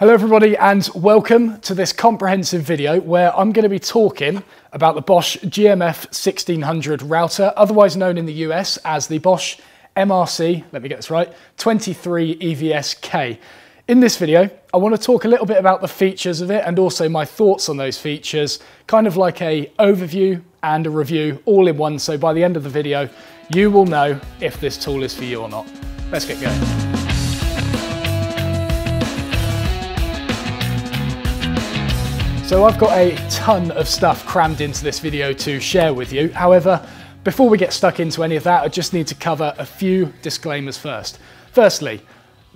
Hello everybody and welcome to this comprehensive video where I'm going to be talking about the Bosch GMF 1600 router, otherwise known in the US as the Bosch MRC, let me get this right, 23 EVSK. In this video, I want to talk a little bit about the features of it and also my thoughts on those features, kind of like an overview and a review all in one. So by the end of the video, you will know if this tool is for you or not. Let's get going. So I've got a ton of stuff crammed into this video to share with you. However, before we get stuck into any of that, I just need to cover a few disclaimers first. Firstly,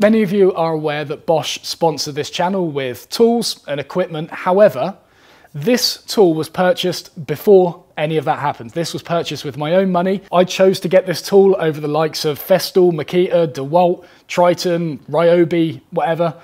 many of you are aware that Bosch sponsored this channel with tools and equipment. However, this tool was purchased before any of that happened. This was purchased with my own money. I chose to get this tool over the likes of Festool, Makita, DeWalt, Triton, Ryobi, whatever.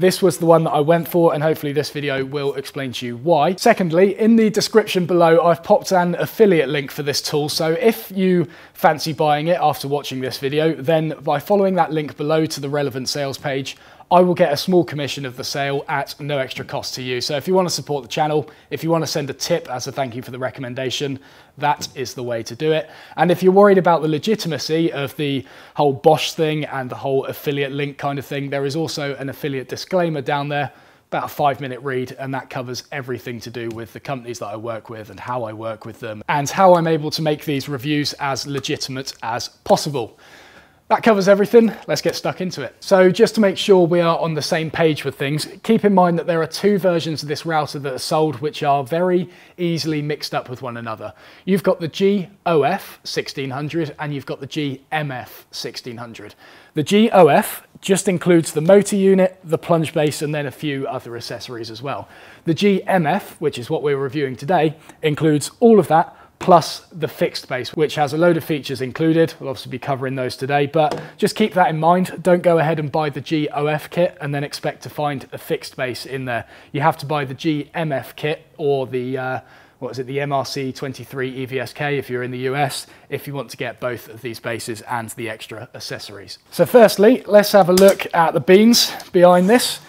This was the one that I went for, and hopefully this video will explain to you why. Secondly, in the description below, I've popped an affiliate link for this tool. So if you fancy buying it after watching this video, then by following that link below to the relevant sales page, I will get a small commission of the sale at no extra cost to you. So if you want to support the channel, if you want to send a tip as a thank you for the recommendation, that is the way to do it. And if you're worried about the legitimacy of the whole Bosch thing and the whole affiliate link kind of thing, there is also an affiliate disclaimer down there, about a 5-minute read, and that covers everything to do with the companies that I work with and how I work with them and how I'm able to make these reviews as legitimate as possible. That covers everything. Let's get stuck into it. So just to make sure we are on the same page with things, keep in mind that there are two versions of this router that are sold which are very easily mixed up with one another. You've got the GOF 1600 and you've got the GMF 1600. The GOF just includes the motor unit, the plunge base, and then a few other accessories as well. The GMF, which is what we're reviewing today, includes all of that, plus the fixed base, which has a load of features included. We'll obviously be covering those today, but just keep that in mind. Don't go ahead and buy the GOF kit and then expect to find a fixed base in there. You have to buy the GMF kit or the, the MRC 23 EVSK if you're in the US, if you want to get both of these bases and the extra accessories. So firstly, let's have a look at the beans behind this.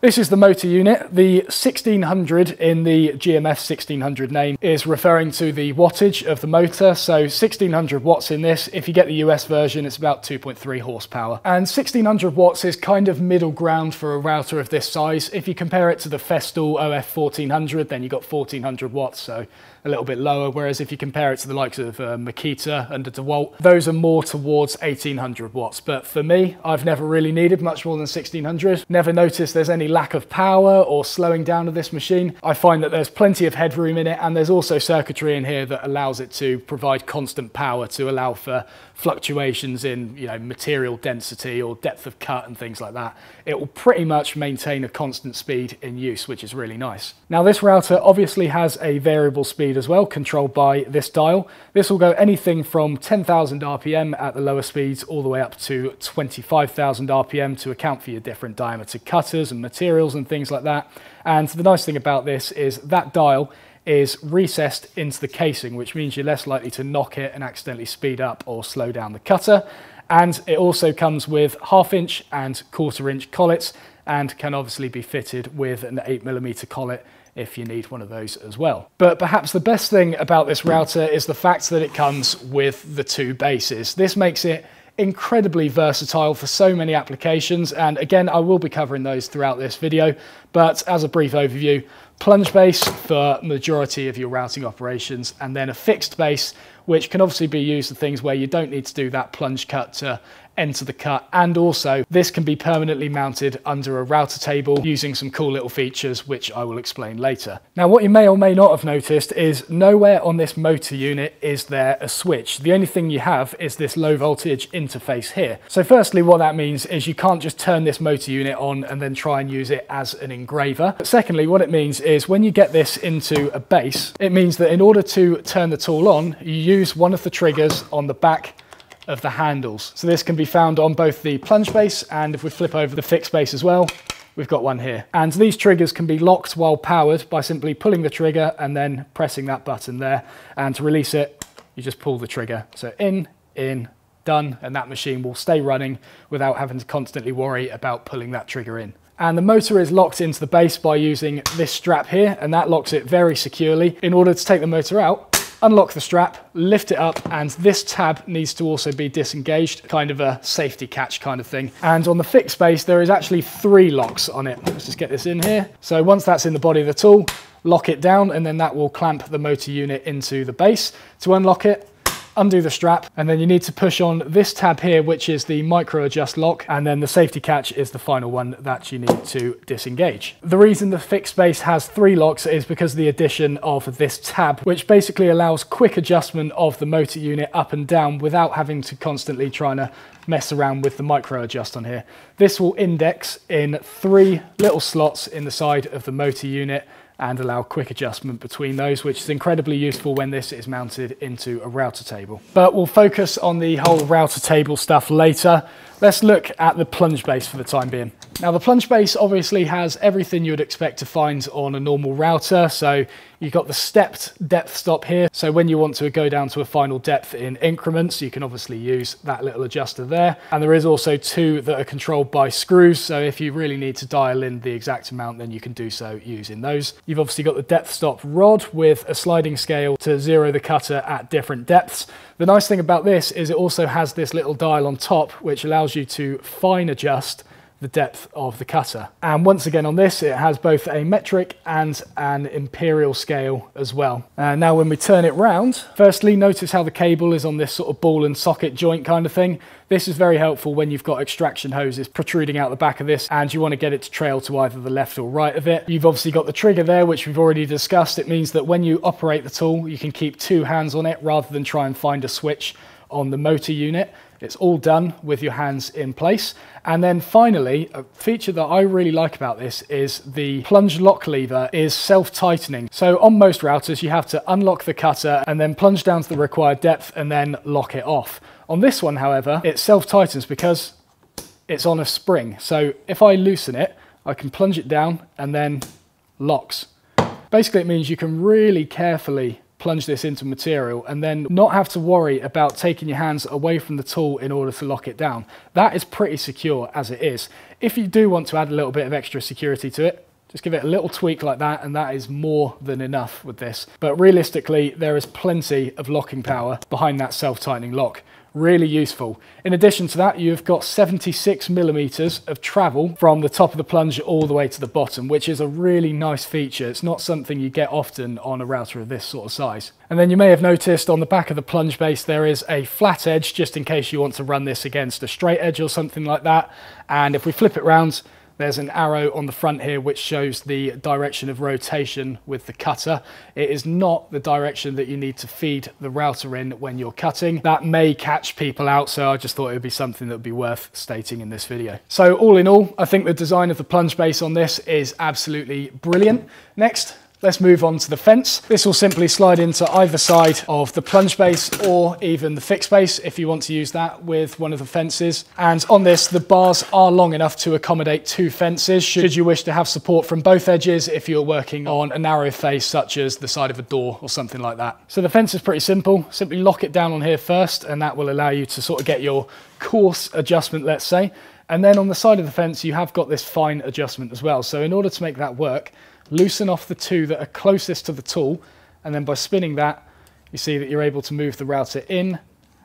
This is the motor unit. The 1600 in the GMF 1600 name is referring to the wattage of the motor. So 1600 watts in this. If you get the US version, it's about 2.3 horsepower. And 1600 watts is kind of middle ground for a router of this size. If you compare it to the Festool OF 1400, then you got 1400 watts, so a little bit lower. Whereas if you compare it to the likes of Makita and DeWalt, those are more towards 1800 watts. But for me, I've never really needed much more than 1600. Never noticed there's any lack of power or slowing down of this machine. I find that there's plenty of headroom in it, and there's also circuitry in here that allows it to provide constant power to allow for fluctuations in, you know, material density or depth of cut and things like that. It will pretty much maintain a constant speed in use, which is really nice. Now this router obviously has a variable speed as well, controlled by this dial. This will go anything from 10,000 RPM at the lower speeds all the way up to 25,000 RPM to account for your different diameter cutters and materials and things like that. And the nice thing about this is that dial is recessed into the casing, which means you're less likely to knock it and accidentally speed up or slow down the cutter. And it also comes with 1/2" and 1/4" collets and can obviously be fitted with an 8mm collet if you need one of those as well. But perhaps the best thing about this router is the fact that it comes with the two bases. This makes it incredibly versatile for so many applications, and again I will be covering those throughout this video, but as a brief overview, plunge base for majority of your routing operations, and then a fixed base which can obviously be used for things where you don't need to do that plunge cut to enter the cut, and also this can be permanently mounted under a router table using some cool little features which I will explain later. Now what you may or may not have noticed is nowhere on this motor unit is there a switch. The only thing you have is this low voltage interface here. So firstly what that means is you can't just turn this motor unit on and then try and use it as an engraver. But secondly what it means is when you get this into a base, it means that in order to turn the tool on, you use one of the triggers on the back of the handles. So this can be found on both the plunge base, and if we flip over the fixed base as well, we've got one here. And these triggers can be locked while powered by simply pulling the trigger and then pressing that button there. And to release it, you just pull the trigger. So in, done, and that machine will stay running without having to constantly worry about pulling that trigger in. And the motor is locked into the base by using this strap here, and that locks it very securely. In order to take the motor out, unlock the strap, lift it up, and this tab needs to also be disengaged, kind of a safety catch kind of thing. And on the fixed base, there is actually 3 locks on it. Let's just get this in here. So once that's in the body of the tool, lock it down, and then that will clamp the motor unit into the base. To unlock it, undo the strap, and then you need to push on this tab here, which is the micro adjust lock, and then the safety catch is the final one that you need to disengage. The reason the fixed base has 3 locks is because of the addition of this tab, which basically allows quick adjustment of the motor unit up and down without having to constantly trying to mess around with the micro adjust on here. This will index in 3 little slots in the side of the motor unit and allow quick adjustment between those, which is incredibly useful when this is mounted into a router table. But we'll focus on the whole router table stuff later. Let's look at the plunge base for the time being. Now, the plunge base obviously has everything you would expect to find on a normal router. So you've got the stepped depth stop here. So when you want to go down to a final depth in increments, you can obviously use that little adjuster there. And there is also 2 that are controlled by screws. So if you really need to dial in the exact amount, then you can do so using those. You've obviously got the depth stop rod with a sliding scale to zero the cutter at different depths. The nice thing about this is it also has this little dial on top, which allows you to fine adjust the depth of the cutter. And once again on this, it has both a metric and an imperial scale as well. And now when we turn it round, firstly, notice how the cable is on this sort of ball and socket joint kind of thing. This is very helpful when you've got extraction hoses protruding out the back of this and you want to get it to trail to either the left or right of it. You've obviously got the trigger there, which we've already discussed. It means that when you operate the tool, you can keep 2 hands on it rather than try and find a switch on the motor unit. It's all done with your hands in place. And then finally, a feature that I really like about this is the plunge lock lever is self-tightening. So on most routers, you have to unlock the cutter and then plunge down to the required depth and then lock it off. On this one, however, it self-tightens because it's on a spring. So if I loosen it, I can plunge it down and then locks. Basically, it means you can really carefully plunge this into material and then not have to worry about taking your hands away from the tool in order to lock it down. That is pretty secure as it is. If you do want to add a little bit of extra security to it, just give it a little tweak like that, and that is more than enough with this. But realistically, there is plenty of locking power behind that self-tightening lock. Really useful. In addition to that, you've got 76mm of travel from the top of the plunger all the way to the bottom, which is a really nice feature. It's not something you get often on a router of this sort of size. And then you may have noticed on the back of the plunge base, there is a flat edge, just in case you want to run this against a straight edge or something like that. And if we flip it round, there's an arrow on the front here which shows the direction of rotation with the cutter. It is not the direction that you need to feed the router in when you're cutting. That may catch people out, so I just thought it would be something that would be worth stating in this video. So all in all, I think the design of the plunge base on this is absolutely brilliant. Next, let's move on to the fence. This will simply slide into either side of the plunge base or even the fixed base if you want to use that with one of the fences. And on this, the bars are long enough to accommodate 2 fences should you wish to have support from both edges if you're working on a narrow face such as the side of a door or something like that. So the fence is pretty simple. Simply lock it down on here first, and that will allow you to sort of get your coarse adjustment, let's say. And then on the side of the fence, you have got this fine adjustment as well. So in order to make that work, loosen off the 2 that are closest to the tool, and then by spinning that, you see that you're able to move the router in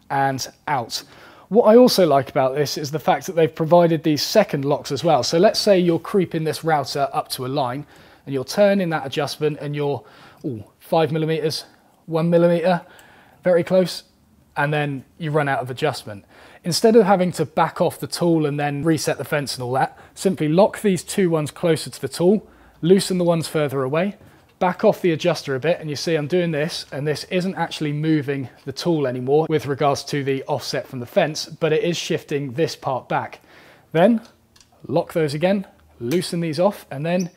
and out. What I also like about this is the fact that they've provided these second locks as well. So let's say you're creeping this router up to a line, and you're turning that adjustment, and you're 5mm, 1mm, very close, and then you run out of adjustment. Instead of having to back off the tool and then reset the fence and all that, simply lock these 2 ones closer to the tool, loosen the ones further away, back off the adjuster a bit, and you see I'm doing this, and this isn't actually moving the tool anymore with regards to the offset from the fence, but it is shifting this part back. Then lock those again, loosen these off, and then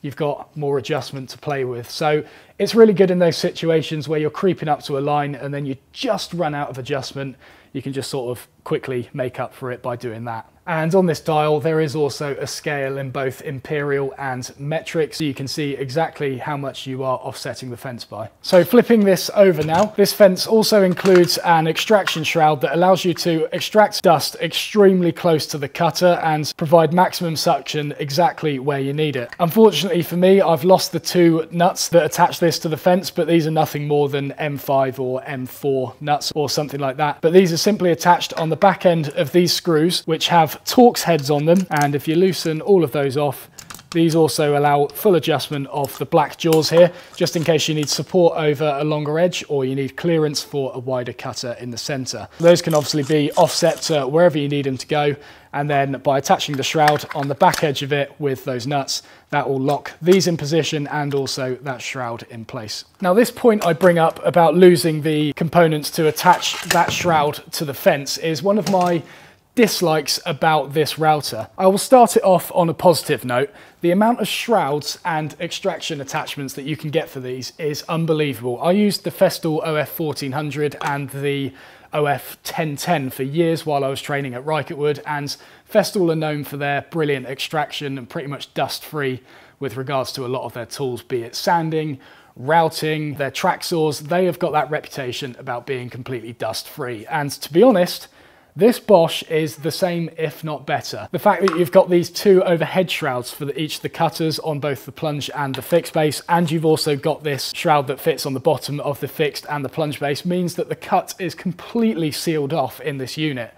you've got more adjustment to play with. So it's really good in those situations where you're creeping up to a line and then you just run out of adjustment. you can just sort of quickly make up for it by doing that. And on this dial, there is also a scale in both imperial and metric, so you can see exactly how much you are offsetting the fence by. So flipping this over now, this fence also includes an extraction shroud that allows you to extract dust extremely close to the cutter and provide maximum suction exactly where you need it. Unfortunately for me, I've lost the two nuts that attach this to the fence, but these are nothing more than M5 or M4 nuts or something like that. But these are simply attached on the back end of these screws, which have Torx heads on them, and if you loosen all of those off, these also allow full adjustment of the black jaws here, just in case you need support over a longer edge or you need clearance for a wider cutter in the center. Those can obviously be offset to wherever you need them to go, and then by attaching the shroud on the back edge of it with those nuts, that will lock these in position and also that shroud in place. Now, this point I bring up about losing the components to attach that shroud to the fence is one of my dislikes about this router. I will start it off on a positive note. The amount of shrouds and extraction attachments that you can get for these is unbelievable. I used the Festool OF 1400 and the OF 1010 for years while I was training at Ryketwood, and Festool are known for their brilliant extraction and pretty much dust-free with regards to a lot of their tools, be it sanding, routing, their track saws. They have got that reputation about being completely dust-free, and to be honest, this Bosch is the same, if not better. The fact that you've got these two overhead shrouds for each of the cutters on both the plunge and the fixed base, and you've also got this shroud that fits on the bottom of the fixed and the plunge base, means that the cut is completely sealed off in this unit.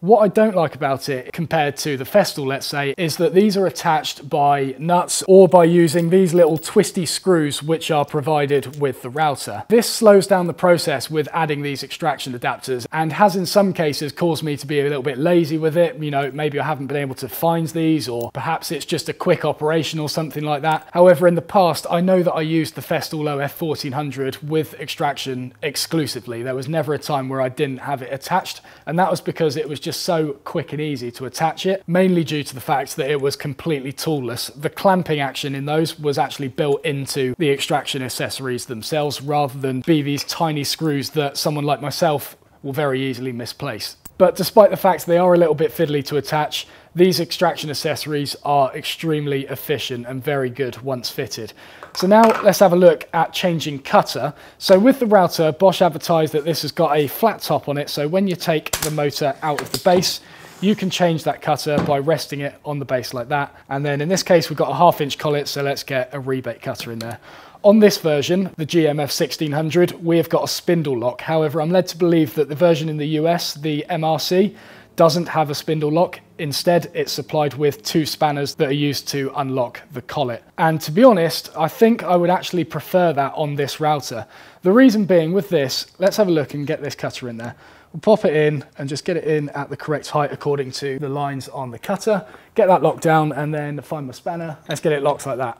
What I don't like about it compared to the Festool, let's say, is that these are attached by nuts or by using these little twisty screws which are provided with the router. This slows down the process with adding these extraction adapters and has in some cases caused me to be a little bit lazy with it. You know, maybe I haven't been able to find these, or perhaps it's just a quick operation or something like that. However, in the past, I know that I used the Festool OF 1400 with extraction exclusively. There was never a time where I didn't have it attached, and that was because it was just so quick and easy to attach it, mainly due to the fact that it was completely toolless. The clamping action in those was actually built into the extraction accessories themselves, rather than be these tiny screws that someone like myself will very easily misplace. But despite the fact they are a little bit fiddly to attach, these extraction accessories are extremely efficient and very good once fitted. So now let's have a look at changing cutter. So with the router, Bosch advertised that this has got a flat top on it, so when you take the motor out of the base, you can change that cutter by resting it on the base like that. And then in this case, we've got a 1/2 inch collet, so let's get a rebate cutter in there. On this version, the GMF 1600, we have got a spindle lock. However, I'm led to believe that the version in the US, the MRC, doesn't have a spindle lock. Instead, it's supplied with two spanners that are used to unlock the collet. And to be honest, I think I would actually prefer that on this router. The reason being with this, let's have a look and get this cutter in there. We'll pop it in and just get it in at the correct height according to the lines on the cutter. Get that locked down and then find my spanner. Let's get it locked like that.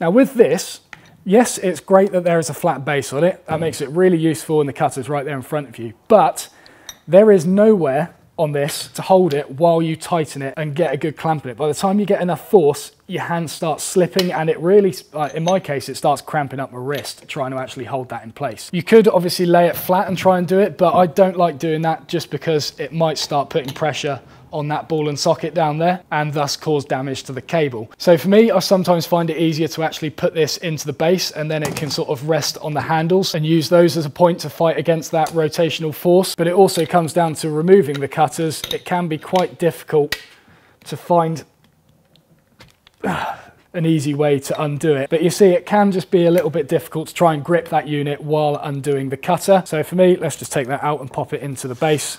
Now with this, yes, it's great that there is a flat base on it. That makes it really useful and the cutter's right there in front of you. But there is nowhere on this to hold it while you tighten it and get a good clamp in it. By the time you get enough force, your hand starts slipping, and it really, in my case, it starts cramping up my wrist trying to actually hold that in place. You could obviously lay it flat and try and do it, but I don't like doing that just because it might start putting pressure on that ball and socket down there and thus cause damage to the cable. So for me, I sometimes find it easier to actually put this into the base, and then it can sort of rest on the handles and use those as a point to fight against that rotational force. But it also comes down to removing the cutters. It can be quite difficult to find an easy way to undo it. But you see, it can just be a little bit difficult to try and grip that unit while undoing the cutter. So for me, let's just take that out and pop it into the base.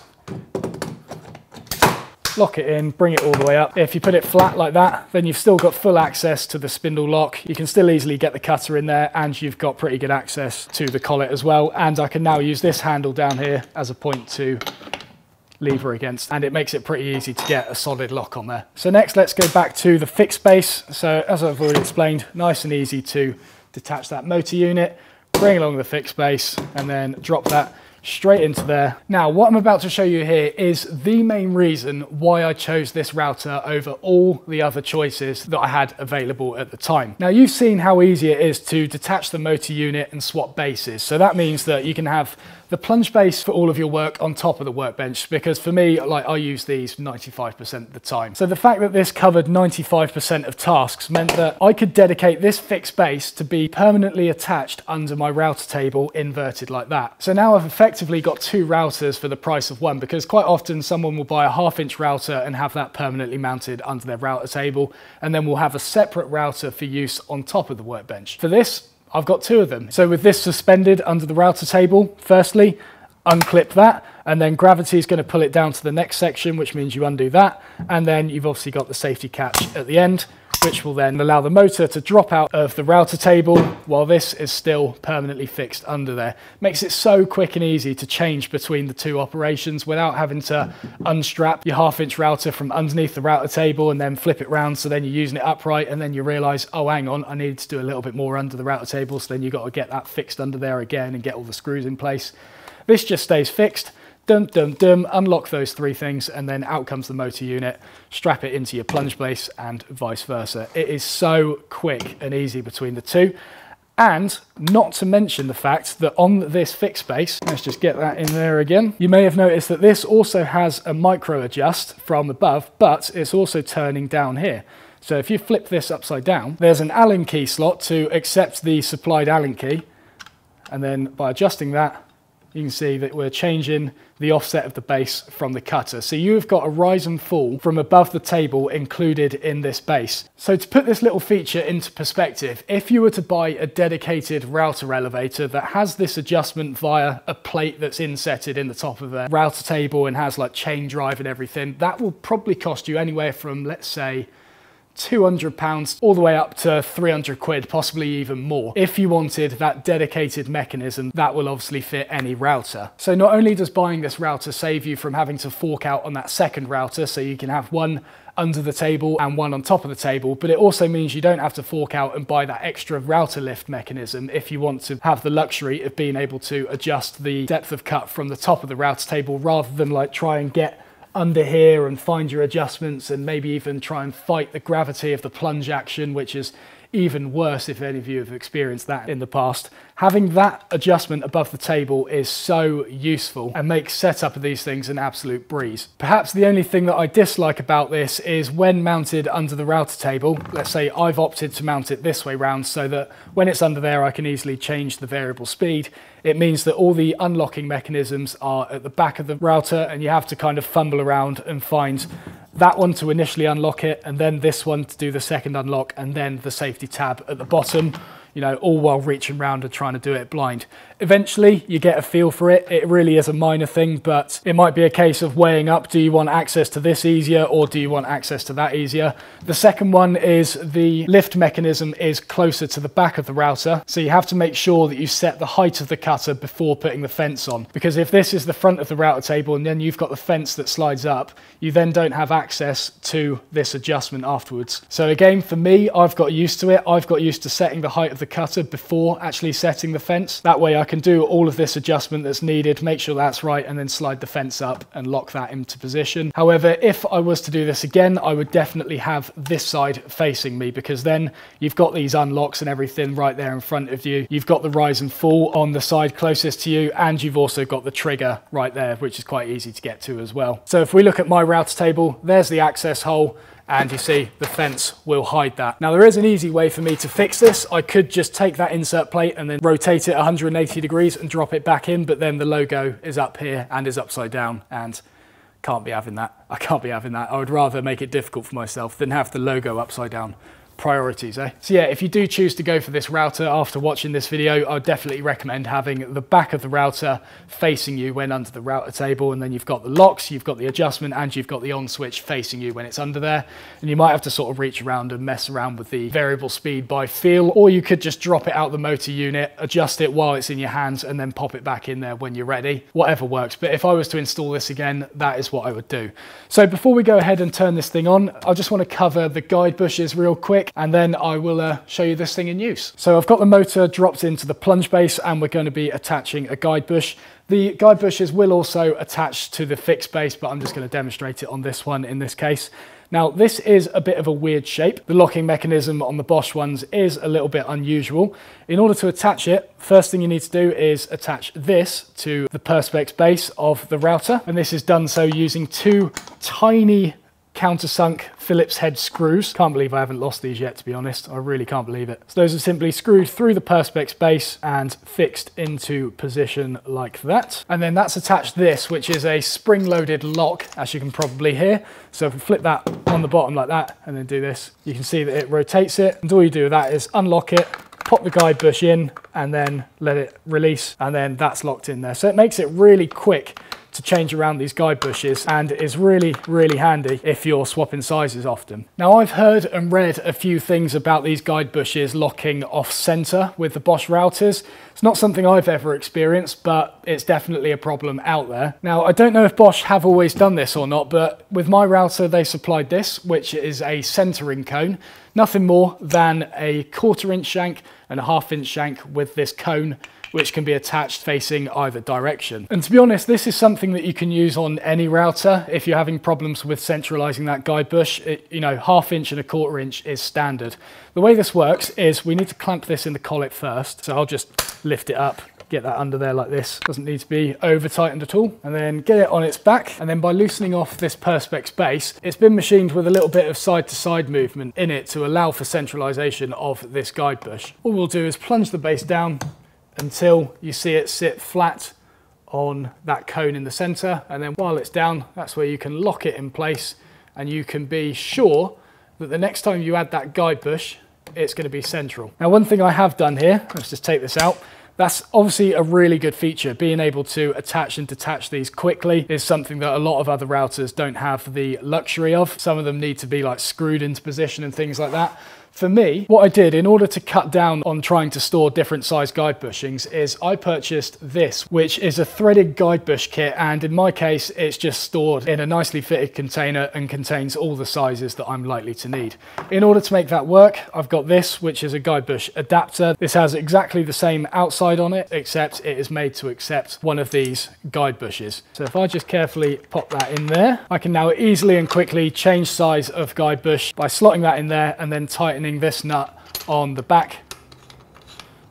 Lock it in, bring it all the way up. If you put it flat like that, then you've still got full access to the spindle lock. You can still easily get the cutter in there, and you've got pretty good access to the collet as well. And I can now use this handle down here as a point to lever against, and it makes it pretty easy to get a solid lock on there. So next, let's go back to the fixed base. So as I've already explained, nice and easy to detach that motor unit, bring along the fixed base, and then drop that straight into there. Now, what I'm about to show you here is the main reason why I chose this router over all the other choices that I had available at the time. Now, you've seen how easy it is to detach the motor unit and swap bases. So that means that you can have the plunge base for all of your work on top of the workbench, because for me, like, I use these 95% of the time. So the fact that this covered 95% of tasks meant that I could dedicate this fixed base to be permanently attached under my router table, inverted like that. So now I've effectively got two routers for the price of one, because quite often someone will buy a half-inch router and have that permanently mounted under their router table, and then we'll have a separate router for use on top of the workbench. For this, I've got two of them. So with this suspended under the router table, firstly, unclip that, and then gravity is going to pull it down to the next section, which means you undo that, and then you've obviously got the safety catch at the end, which will then allow the motor to drop out of the router table while this is still permanently fixed under there. Makes it so quick and easy to change between the two operations without having to unstrap your half-inch router from underneath the router table and then flip it round, so then you're using it upright and then you realise, oh, hang on, I need to do a little bit more under the router table, so then you've got to get that fixed under there again and get all the screws in place. This just stays fixed. Dum, dum, dum, unlock those three things, and then out comes the motor unit, strap it into your plunge base and vice versa. It is so quick and easy between the two. And not to mention the fact that on this fixed base, let's just get that in there again. You may have noticed that this also has a micro adjust from above, but it's also turning down here. So if you flip this upside down, there's an Allen key slot to accept the supplied Allen key. And then by adjusting that, you can see that we're changing the offset of the base from the cutter. So you've got a rise and fall from above the table included in this base. So to put this little feature into perspective, if you were to buy a dedicated router elevator that has this adjustment via a plate that's insetted in the top of a router table and has like chain drive and everything, that will probably cost you anywhere from, let's say, £200 all the way up to 300 quid, possibly even more, if you wanted that dedicated mechanism that will obviously fit any router. So not only does buying this router save you from having to fork out on that second router, so you can have one under the table and one on top of the table, but it also means you don't have to fork out and buy that extra router lift mechanism if you want to have the luxury of being able to adjust the depth of cut from the top of the router table, rather than like try and get under here and find your adjustments and maybe even try and fight the gravity of the plunge action, which is even worse if any of you have experienced that in the past. Having that adjustment above the table is so useful and makes setup of these things an absolute breeze. Perhaps the only thing that I dislike about this is when mounted under the router table, let's say I've opted to mount it this way round so that when it's under there I can easily change the variable speed. It means that all the unlocking mechanisms are at the back of the router and you have to kind of fumble around and find that one to initially unlock it, and then this one to do the second unlock, and then the safety tab at the bottom, you know, all while reaching around and trying to do it blind. Eventually, you get a feel for it. It really is a minor thing, but it might be a case of weighing up, do you want access to this easier or do you want access to that easier? The second one is the lift mechanism is closer to the back of the router, so you have to make sure that you set the height of the cutter before putting the fence on, because if this is the front of the router table and then you've got the fence that slides up, you then don't have access to this adjustment afterwards. So again, for me, I've got used to it. I've got used to setting the height of the cutter before actually setting the fence. That way I can do all of this adjustment that's needed, make sure that's right, and then slide the fence up and lock that into position. However, if I was to do this again, I would definitely have this side facing me, because then you've got these unlocks and everything right there in front of you. You've got the rise and fall on the side closest to you, and you've also got the trigger right there, which is quite easy to get to as well. So if we look at my router table, there's the access hole, and you see the fence will hide that. Now there is an easy way for me to fix this. I could just take that insert plate and then rotate it 180 degrees and drop it back in, but then the logo is up here and is upside down, and can't be having that. I can't be having that. I would rather make it difficult for myself than have the logo upside down. Priorities, eh? So yeah, if you do choose to go for this router after watching this video, I would definitely recommend having the back of the router facing you when under the router table, and then you've got the locks, you've got the adjustment, and you've got the on switch facing you when it's under there. And you might have to sort of reach around and mess around with the variable speed by feel, or you could just drop it out the motor unit, adjust it while it's in your hands, and then pop it back in there when you're ready. Whatever works. But if I was to install this again, that is what I would do. So before we go ahead and turn this thing on, I just want to cover the guide bushes real quick, and then I will show you this thing in use. So I've got the motor dropped into the plunge base, and we're going to be attaching a guide bush. The guide bushes will also attach to the fixed base, but I'm just going to demonstrate it on this one in this case. Now, this is a bit of a weird shape. The locking mechanism on the Bosch ones is a little bit unusual. In order to attach it, first thing you need to do is attach this to the Perspex base of the router. And this is done so using two tiny countersunk Phillips head screws. Can't believe I haven't lost these yet, to be honest. I really can't believe it. So those are simply screwed through the Perspex base and fixed into position like that. And then that's attached this, which is a spring-loaded lock, as you can probably hear. So if we flip that on the bottom like that and then do this, you can see that it rotates it. And all you do with that is unlock it, pop the guide bush in, and then let it release. And then that's locked in there. So it makes it really quick to change around these guide bushes, and is really, really handy if you're swapping sizes often. Now, I've heard and read a few things about these guide bushes locking off center with the Bosch routers. It's not something I've ever experienced, but it's definitely a problem out there. Now, I don't know if Bosch have always done this or not, but with my router, they supplied this, which is a centering cone. Nothing more than a 1/4 inch shank and a 1/2 inch shank with this cone, which can be attached facing either direction. And to be honest, this is something that you can use on any router. If you're having problems with centralizing that guide bush, you know, 1/2 inch and a 1/4 inch is standard. The way this works is we need to clamp this in the collet first. So I'll just lift it up, get that under there like this. Doesn't need to be over tightened at all. And then get it on its back. And then by loosening off this Perspex base, it's been machined with a little bit of side to side movement in it to allow for centralization of this guide bush. All we'll do is plunge the base down until you see it sit flat on that cone in the center. And then while it's down, that's where you can lock it in place, and you can be sure that the next time you add that guide bush, it's going to be central. Now, one thing I have done here, let's just take this out. That's obviously a really good feature. Being able to attach and detach these quickly is something that a lot of other routers don't have the luxury of. Some of them need to be like screwed into position and things like that. For me, what I did in order to cut down on trying to store different size guide bushings is I purchased this, which is a threaded guide bush kit. And in my case, it's just stored in a nicely fitted container and contains all the sizes that I'm likely to need. In order to make that work, I've got this, which is a guide bush adapter. This has exactly the same outside on it, except it is made to accept one of these guide bushes. So if I just carefully pop that in there, I can now easily and quickly change size of guide bush by slotting that in there and then tightening this nut on the back.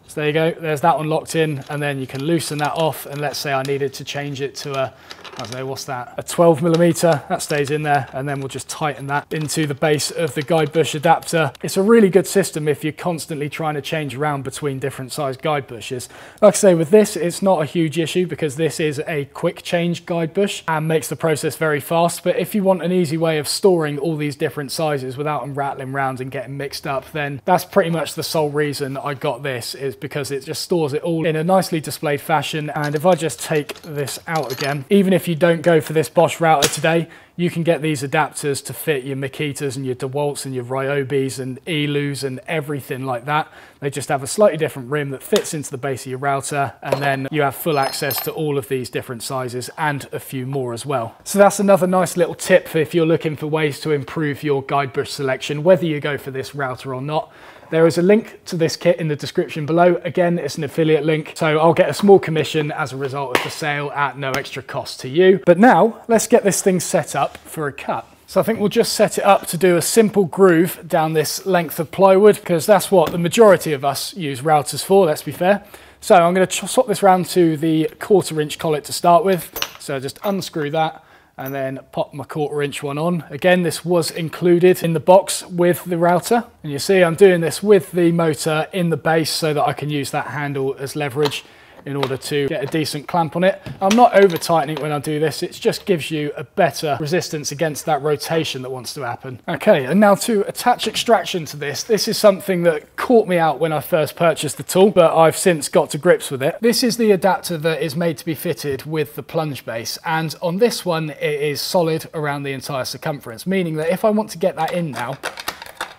So there you go, there's that one locked in, and then you can loosen that off. And let's say I needed to change it to a, I don't know, what's that? A 12mm, that stays in there. And then we'll just tighten that into the base of the guide bush adapter. It's a really good system if you're constantly trying to change around between different size guide bushes. Like I say, with this, it's not a huge issue because this is a quick change guide bush and makes the process very fast. But if you want an easy way of storing all these different sizes without them rattling around and getting mixed up, then that's pretty much the sole reason I got this, is because it just stores it all in a nicely displayed fashion. And if I just take this out again, even if you don't go for this Bosch router today, you can get these adapters to fit your Makitas and your DeWalts and your Ryobis and Elus and everything like that. They just have a slightly different rim that fits into the base of your router, and then you have full access to all of these different sizes and a few more as well. So that's another nice little tip for if you're looking for ways to improve your guide bush selection, whether you go for this router or not. There is a link to this kit in the description below. Again, it's an affiliate link, so I'll get a small commission as a result of the sale at no extra cost to you. But now let's get this thing set up for a cut. So I think we'll just set it up to do a simple groove down this length of plywood, because that's what the majority of us use routers for, let's be fair. So I'm going to swap this round to the 1/4 inch collet to start with. So just unscrew that and then pop my 1/4 inch one on. Again, this was included in the box with the router. And you see I'm doing this with the motor in the base so that I can use that handle as leverage in order to get a decent clamp on it. I'm not over tightening when I do this. It just gives you a better resistance against that rotation that wants to happen. Okay, and now to attach extraction to this. This is something that caught me out when I first purchased the tool, but I've since got to grips with it. This is the adapter that is made to be fitted with the plunge base. And on this one, it is solid around the entire circumference, meaning that if I want to get that in now,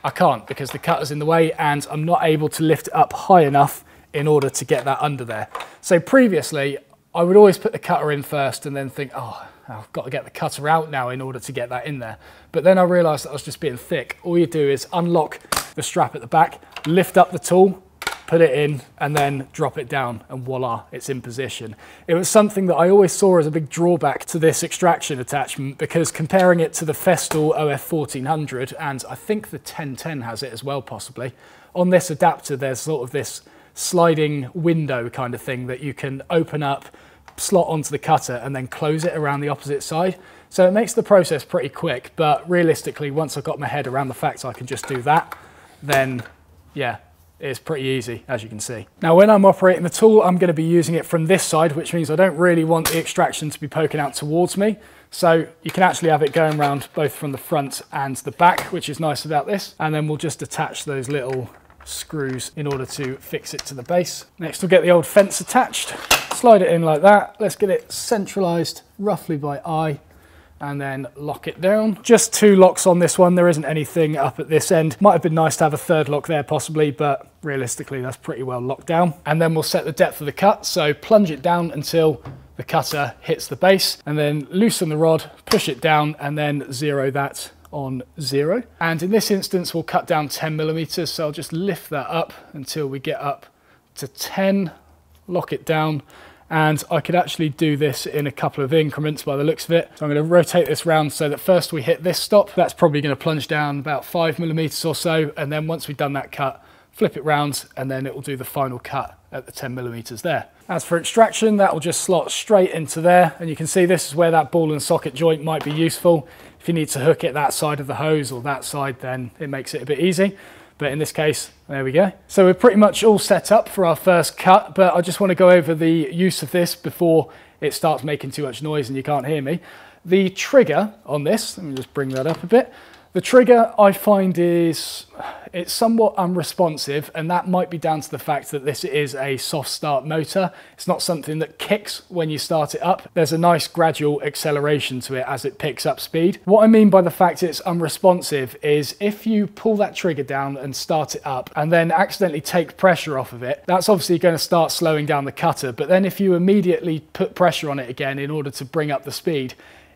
I can't, because the cutter's in the way and I'm not able to lift it up high enough in order to get that under there. So previously, I would always put the cutter in first and then think, oh, I've got to get the cutter out now in order to get that in there. But then I realized that I was just being thick. All you do is unlock the strap at the back, lift up the tool, put it in, and then drop it down, and voila, it's in position. It was something that I always saw as a big drawback to this extraction attachment, because comparing it to the Festool OF 1400, and I think the 1010 has it as well possibly, on this adapter there's sort of this sliding window kind of thing that you can open up, slot onto the cutter, and then close it around the opposite side. So it makes the process pretty quick, but realistically, once I've got my head around the fact I can just do that, then yeah, it's pretty easy, as you can see. Now, when I'm operating the tool, I'm going to be using it from this side, which means I don't really want the extraction to be poking out towards me. So you can actually have it going around both from the front and the back, which is nice about this. And then we'll just attach those little screws in order to fix it to the base. Next, we'll get the old fence attached. Slide it in like that. Let's get it centralized roughly by eye, and then lock it down. Just two locks on this one. There isn't anything up at this end. Might have been nice to have a third lock there possibly, but realistically that's pretty well locked down. And then we'll set the depth of the cut. So plunge it down until the cutter hits the base, and then loosen the rod, push it down, and then zero that on zero. And in this instance, we'll cut down 10 millimeters. So I'll just lift that up until we get up to 10, lock it down. And I could actually do this in a couple of increments by the looks of it. So I'm going to rotate this round so that first we hit this stop. That's probably going to plunge down about 5 millimeters or so. And then once we've done that cut, flip it round, and then it will do the final cut at the 10 millimeters there. As for extraction, that will just slot straight into there. And you can see this is where that ball and socket joint might be useful. If you need to hook it that side of the hose or that side, then it makes it a bit easy. But in this case, there we go. So we're pretty much all set up for our first cut, but I just want to go over the use of this before it starts making too much noise and you can't hear me. The trigger on this, let me just bring that up a bit. The trigger I find is, it's somewhat unresponsive, and that might be down to the fact that this is a soft start motor. It's not something that kicks when you start it up. There's a nice gradual acceleration to it as it picks up speed. What I mean by the fact it's unresponsive is if you pull that trigger down and start it up and then accidentally take pressure off of it, that's obviously going to start slowing down the cutter. But then if you immediately put pressure on it again in order to bring up the speed,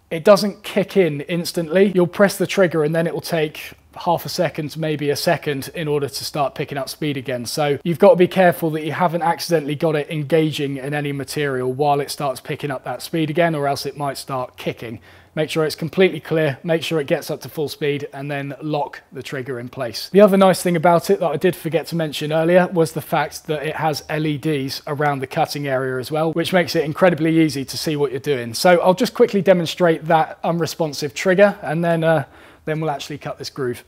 it doesn't kick in instantly. You'll press the trigger and then it will take half a second, maybe a second, in order to start picking up speed again. So you've got to be careful that you haven't accidentally got it engaging in any material while it starts picking up that speed again, or else it might start kicking. Make sure it's completely clear, make sure it gets up to full speed, and then lock the trigger in place. The other nice thing about it that I did forget to mention earlier was the fact that it has LEDs around the cutting area as well, which makes it incredibly easy to see what you're doing. So I'll just quickly demonstrate that unresponsive trigger, and then we'll actually cut this groove.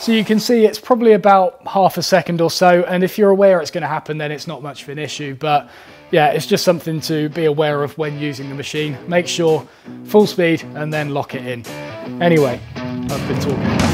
So you can see it's probably about half a second or so, and if you're aware it's going to happen, then it's not much of an issue. But yeah, it's just something to be aware of when using the machine. Make sure full speed and then lock it in. Anyway, I've been talking about it.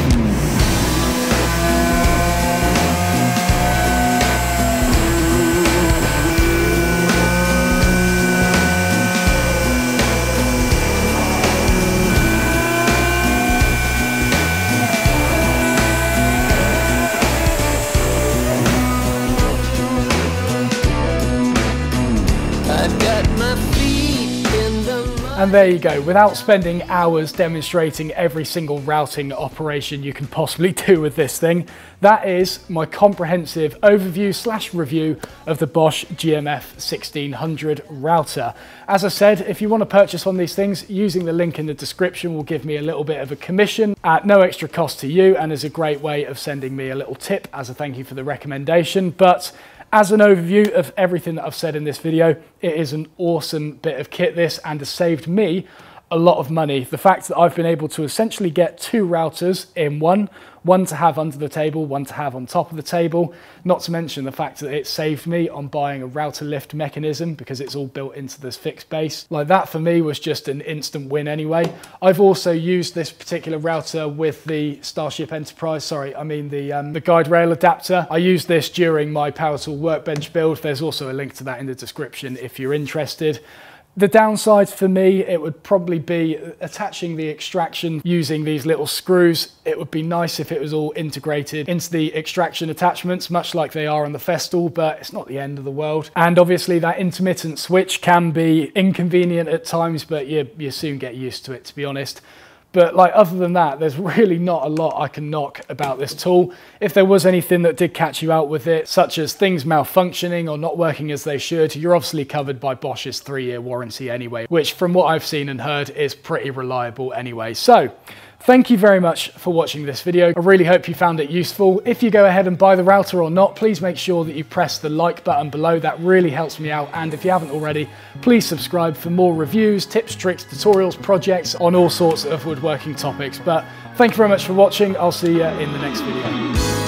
And there you go, without spending hours demonstrating every single routing operation you can possibly do with this thing, that is my comprehensive overview / review of the Bosch GMF 1600 router. As I said, if you want to purchase one of these things, using the link in the description will give me a little bit of a commission at no extra cost to you, and is a great way of sending me a little tip as a thank you for the recommendation. But as an overview of everything that I've said in this video, it is an awesome bit of kit this, and has saved me a lot of money. The fact that I've been able to essentially get two routers in one to have under the table, one to have on top of the table, not to mention the fact that it saved me on buying a router lift mechanism because it's all built into this fixed base. Like, that for me was just an instant win anyway. I've also used this particular router with the Starship Enterprise, sorry, I mean the guide rail adapter. I used this during my Power Tool Workbench build. There's also a link to that in the description if you're interested. The downside for me, it would probably be attaching the extraction using these little screws. It would be nice if it was all integrated into the extraction attachments, much like they are on the Festool, but it's not the end of the world. And obviously that intermittent switch can be inconvenient at times, but you soon get used to it, to be honest. But like, other than that, there's really not a lot I can knock about this tool. If there was anything that did catch you out with it, such as things malfunctioning or not working as they should, you're obviously covered by Bosch's 3-year warranty anyway, which from what I've seen and heard is pretty reliable anyway. So thank you very much for watching this video. I really hope you found it useful. If you go ahead and buy the router or not, please make sure that you press the like button below. That really helps me out. And if you haven't already, please subscribe for more reviews, tips, tricks, tutorials, projects on all sorts of woodworking topics. But thank you very much for watching. I'll see you in the next video.